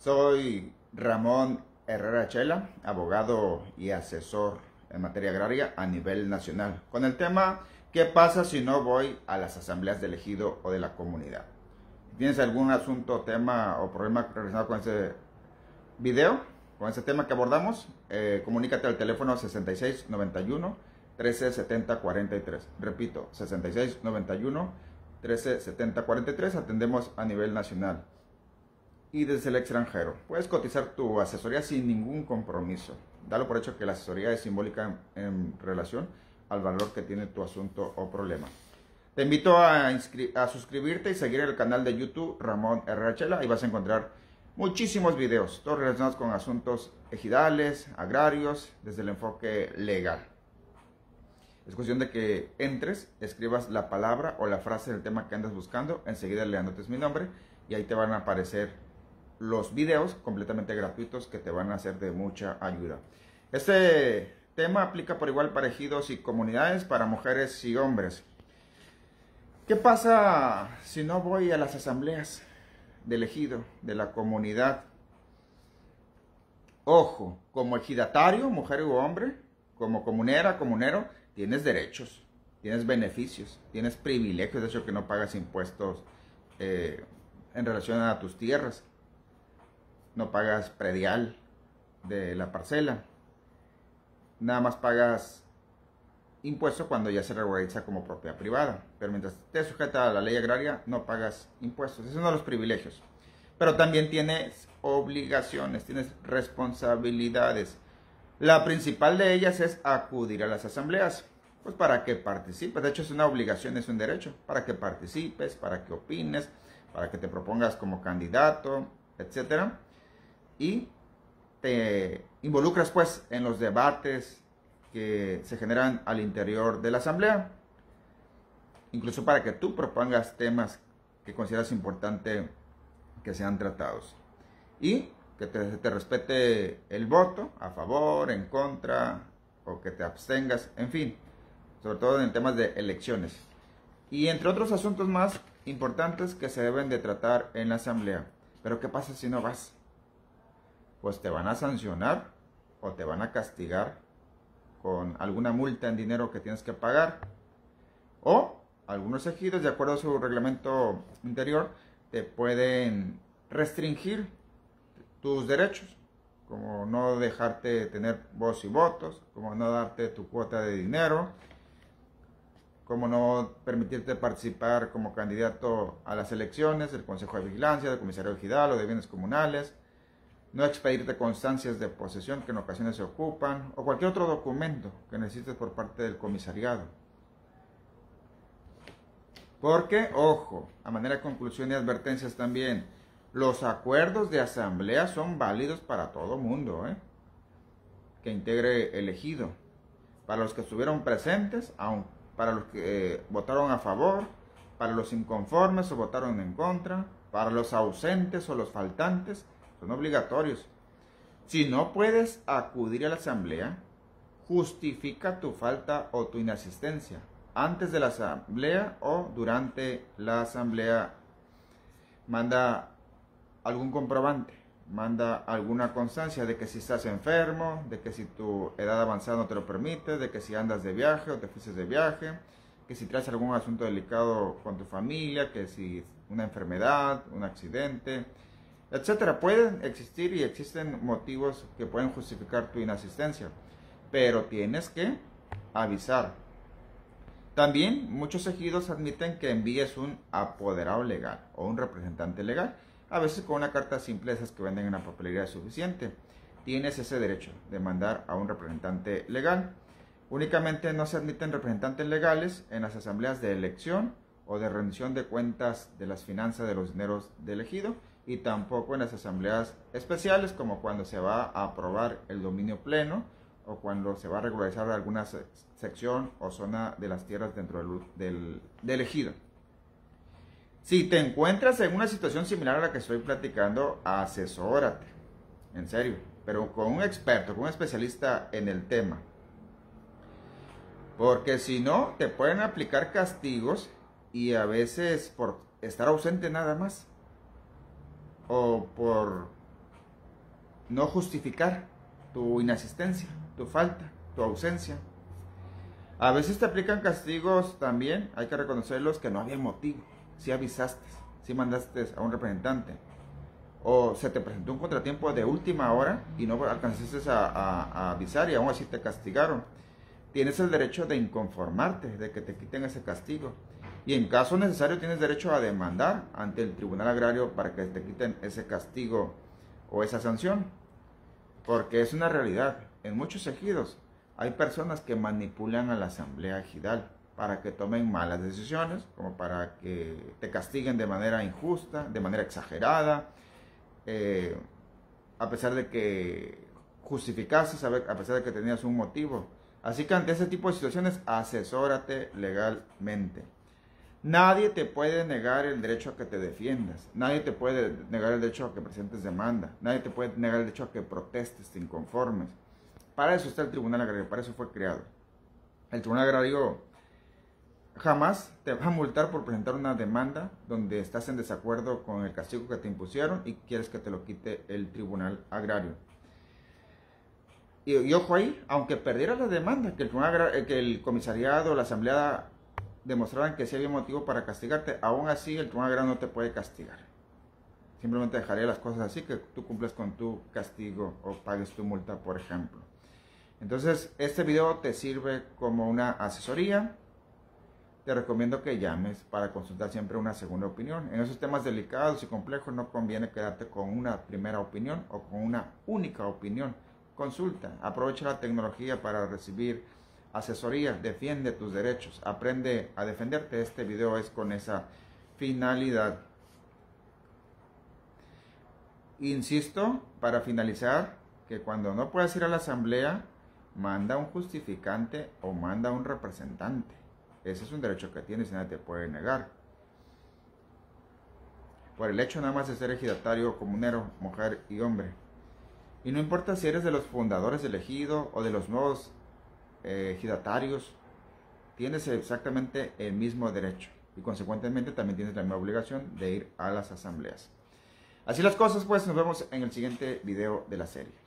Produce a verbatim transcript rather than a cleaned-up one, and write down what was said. Soy Ramón Herrera Chela, abogado y asesor en materia agraria a nivel nacional, con el tema ¿qué pasa si no voy a las asambleas del ejido o de la comunidad? Si tienes algún asunto, tema o problema relacionado con ese video, con ese tema que abordamos, eh, comunícate al teléfono sesenta y seis noventa y uno, trece setenta, cuarenta y tres. Repito, sesenta y seis noventa y uno, trece setenta, cuarenta y tres, atendemos a nivel nacional y desde el extranjero. Puedes cotizar tu asesoría sin ningún compromiso. Dalo por hecho que la asesoría es simbólica en, en relación al valor que tiene tu asunto o problema. Te invito a, a suscribirte y seguir el canal de YouTube Ramón Herrera Chela. Ahí vas a encontrar muchísimos videos, todos relacionados con asuntos ejidales, agrarios, desde el enfoque legal. Es cuestión de que entres, escribas la palabra o la frase del tema que andas buscando, enseguida le anotes mi nombre y ahí te van a aparecer los videos completamente gratuitos que te van a ser de mucha ayuda. Este tema aplica por igual para ejidos y comunidades, para mujeres y hombres. ¿Qué pasa si no voy a las asambleas del ejido, de la comunidad? Ojo, como ejidatario, mujer u hombre, como comunera, comunero, tienes derechos, tienes beneficios, tienes privilegios, de hecho que no pagas impuestos eh, en relación a tus tierras, no pagas predial de la parcela, nada más pagas impuesto cuando ya se regulariza como propiedad privada, pero mientras te sujeta a la ley agraria no pagas impuestos. Es uno de los privilegios, pero también tienes obligaciones, tienes responsabilidades. La principal de ellas es acudir a las asambleas, pues para que participes. De hecho es una obligación, es un derecho, para que participes, para que opines, para que te propongas como candidato, etcétera, y te involucras pues en los debates que se generan al interior de la asamblea, incluso para que tú propongas temas que consideras importante que sean tratados y que te, te respete el voto a favor, en contra o que te abstengas, en fin, sobre todo en temas de elecciones y entre otros asuntos más importantes que se deben de tratar en la asamblea. Pero ¿qué pasa si no vas? Pues te van a sancionar o te van a castigar con alguna multa en dinero que tienes que pagar, o algunos ejidos, de acuerdo a su reglamento interior, te pueden restringir tus derechos, como no dejarte tener voz y votos, como no darte tu cuota de dinero, como no permitirte participar como candidato a las elecciones del Consejo de Vigilancia, del Comisariado Ejidal o de Bienes Comunales, no expedirte constancias de posesión que en ocasiones se ocupan, o cualquier otro documento que necesites por parte del comisariado. Porque, ojo, a manera de conclusión y advertencias también, los acuerdos de asamblea son válidos para todo mundo, ¿eh? que integre el ejido, para los que estuvieron presentes, para los que eh, votaron a favor, para los inconformes o votaron en contra, para los ausentes o los faltantes, son obligatorios. Si no puedes acudir a la asamblea, justifica tu falta o tu inasistencia antes de la asamblea o durante la asamblea. Manda algún comprobante, manda alguna constancia de que si estás enfermo, de que si tu edad avanzada no te lo permite, de que si andas de viaje o te fuiste de viaje, que si traes algún asunto delicado con tu familia, que si una enfermedad, un accidente, etcétera. Pueden existir y existen motivos que pueden justificar tu inasistencia, pero tienes que avisar. También muchos ejidos admiten que envíes un apoderado legal o un representante legal. A veces con una carta simple, esas que venden en la papelería, es suficiente. Tienes ese derecho de mandar a un representante legal. Únicamente no se admiten representantes legales en las asambleas de elección o de rendición de cuentas de las finanzas de los dineros del ejido, y tampoco en las asambleas especiales, como cuando se va a aprobar el dominio pleno o cuando se va a regularizar alguna sección o zona de las tierras dentro del, del, del ejido. Si te encuentras en una situación similar a la que estoy platicando, asesórate, en serio, pero con un experto, con un especialista en el tema, porque si no te pueden aplicar castigos, y a veces por estar ausente nada más, o por no justificar tu inasistencia, tu falta, tu ausencia. A veces te aplican castigos también, hay que reconocerlos, que no había motivo. Si avisaste, si mandaste a un representante, o se te presentó un contratiempo de última hora y no alcanzaste a, a, a avisar y aún así te castigaron. Tienes el derecho de inconformarte, de que te quiten ese castigo. Y en caso necesario tienes derecho a demandar ante el Tribunal Agrario para que te quiten ese castigo o esa sanción. Porque es una realidad. En muchos ejidos hay personas que manipulan a la Asamblea Ejidal para que tomen malas decisiones, como para que te castiguen de manera injusta, de manera exagerada, eh, a pesar de que justificases, a pesar de que tenías un motivo. Así que ante ese tipo de situaciones, asesórate legalmente. Nadie te puede negar el derecho a que te defiendas. Nadie te puede negar el derecho a que presentes demanda. Nadie te puede negar el derecho a que protestes, te inconformes. Para eso está el Tribunal Agrario, para eso fue creado. El Tribunal Agrario jamás te va a multar por presentar una demanda donde estás en desacuerdo con el castigo que te impusieron y quieres que te lo quite el Tribunal Agrario. Y, y ojo ahí, aunque perdieras la demanda, que el, tribunal, que el comisariado, la asamblea demostraran que sí había motivo para castigarte, aún así el Tribunal Agrario no te puede castigar. Simplemente dejaría las cosas así, que tú cumples con tu castigo o pagues tu multa, por ejemplo. Entonces, este video te sirve como una asesoría. Te recomiendo que llames para consultar siempre una segunda opinión. En esos temas delicados y complejos no conviene quedarte con una primera opinión o con una única opinión. Consulta, aprovecha la tecnología para recibir asesoría, defiende tus derechos, aprende a defenderte. Este video es con esa finalidad. Insisto, para finalizar, que cuando no puedas ir a la asamblea, manda un justificante o manda un representante. Ese es un derecho que tienes y nadie te puede negar. Por el hecho nada más de ser ejidatario, comunero, mujer y hombre. Y no importa si eres de los fundadores del ejido o de los nuevos eh, ejidatarios, tienes exactamente el mismo derecho y consecuentemente también tienes la misma obligación de ir a las asambleas. Así las cosas, pues nos vemos en el siguiente video de la serie.